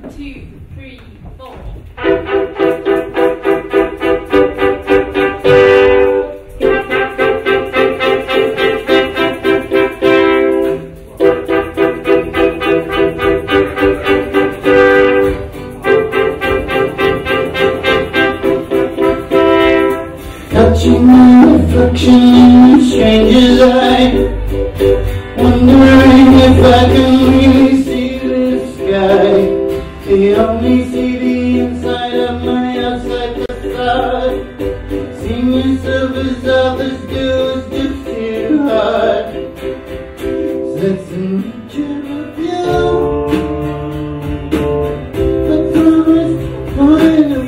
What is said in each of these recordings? Catching my reflection in a stranger's eye, wondering if I can really see the sky. They only see the inside of my outside facade. Seeing yourself as others do is just too hard. That's the nature of you, but from this point of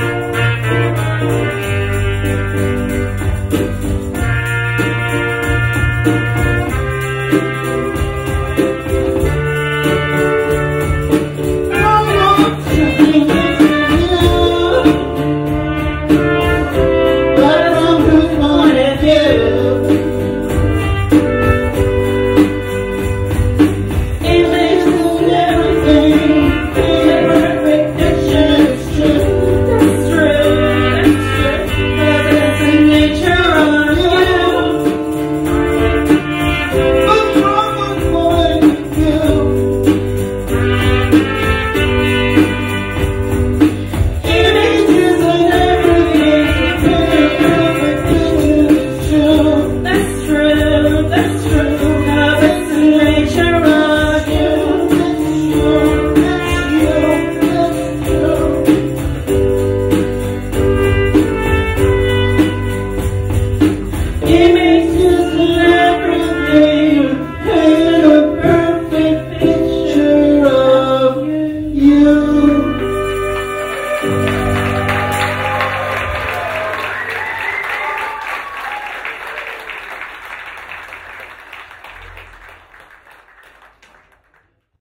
view,